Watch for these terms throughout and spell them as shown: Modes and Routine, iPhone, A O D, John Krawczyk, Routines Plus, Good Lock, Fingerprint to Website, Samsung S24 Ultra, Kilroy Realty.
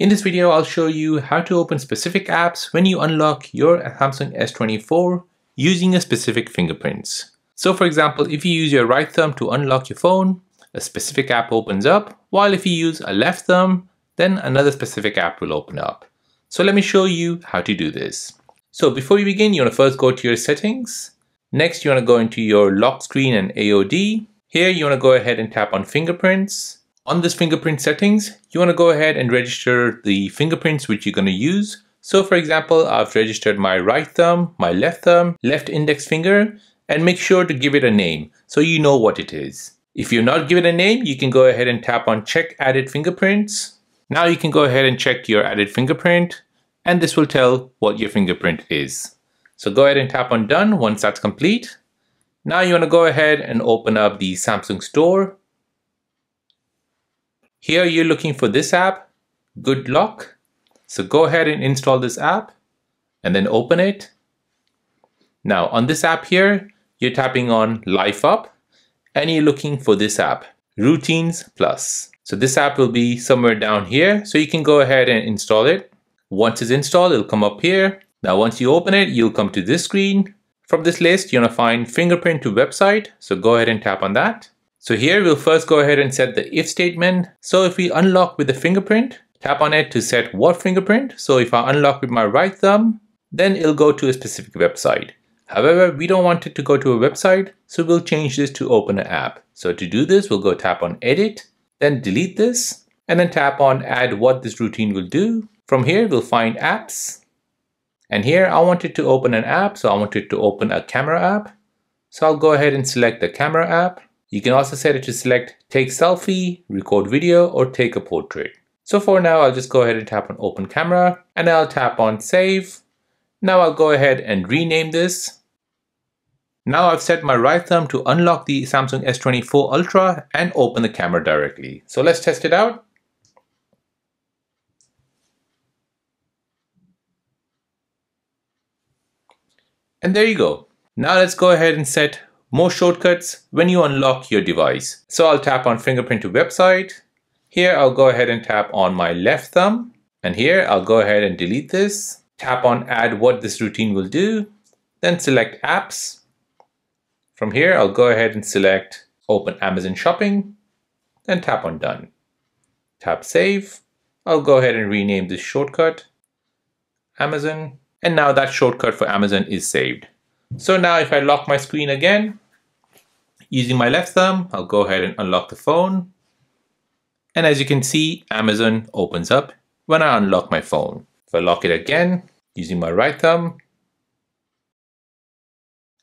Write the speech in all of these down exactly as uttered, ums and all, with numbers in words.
In this video, I'll show you how to open specific apps when you unlock your Samsung S twenty-four using a specific fingerprints. So for example, if you use your right thumb to unlock your phone, a specific app opens up, while if you use a left thumb, then another specific app will open up. So let me show you how to do this. So before you begin, you want to first go to your settings. Next, you want to go into your lock screen and A O D. Here, you want to go ahead and tap on fingerprints. On this fingerprint settings, you want to go ahead and register the fingerprints which you're going to use. So for example, I've registered my right thumb, my left thumb, left index finger, and make sure to give it a name so you know what it is. If you're not given a name, you can go ahead and tap on check added fingerprints. Now you can go ahead and check your added fingerprint, and this will tell what your fingerprint is. So go ahead and tap on done once that's complete. Now you want to go ahead and open up the Samsung store. Here you're looking for this app, Good Lock. So go ahead and install this app and then open it. Now on this app here, you're tapping on Life Up and you're looking for this app, Routines Plus. So this app will be somewhere down here. So you can go ahead and install it. Once it's installed, it'll come up here. Now once you open it, you'll come to this screen. From this list, you want to find Fingerprint to Website. So go ahead and tap on that. So here we'll first go ahead and set the if statement. So if we unlock with the fingerprint, tap on it to set what fingerprint. So if I unlock with my right thumb, then it'll go to a specific website. However, we don't want it to go to a website, so we'll change this to open an app. So to do this, we'll go tap on edit, then delete this, and then tap on add what this routine will do. From here, we'll find apps. And here I want it to open an app. So I want it to open a camera app. So I'll go ahead and select the camera app. You can also set it to select take selfie, record video, or take a portrait. So for now, I'll just go ahead and tap on open camera and I'll tap on save. Now I'll go ahead and rename this. Now I've set my right thumb to unlock the Samsung S twenty-four Ultra and open the camera directly. So let's test it out. And there you go. Now let's go ahead and set more shortcuts when you unlock your device. So I'll tap on fingerprint to website. Here I'll go ahead and tap on my left thumb. And here I'll go ahead and delete this. Tap on add what this routine will do. Then select apps. From here I'll go ahead and select open Amazon shopping. Then tap on done. Tap save. I'll go ahead and rename this shortcut Amazon. And now that shortcut for Amazon is saved. So now if I lock my screen again, using my left thumb, I'll go ahead and unlock the phone. And as you can see, Amazon opens up when I unlock my phone. If I lock it again, using my right thumb,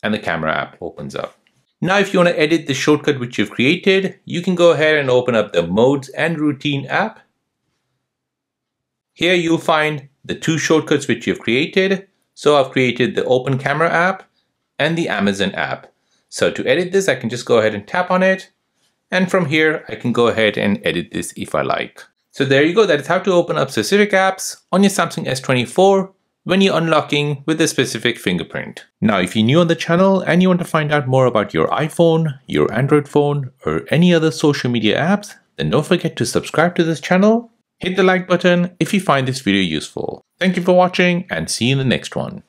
and the camera app opens up. Now, if you want to edit the shortcut which you've created, you can go ahead and open up the Modes and Routine app. Here you'll find the two shortcuts which you've created. So I've created the Open Camera app and the Amazon app. So to edit this, I can just go ahead and tap on it. And from here, I can go ahead and edit this if I like. So there you go. That is how to open up specific apps on your Samsung S twenty-four when you're unlocking with a specific fingerprint. Now, if you're new on the channel and you want to find out more about your iPhone, your Android phone, or any other social media apps, then don't forget to subscribe to this channel. Hit the like button if you find this video useful. Thank you for watching and see you in the next one.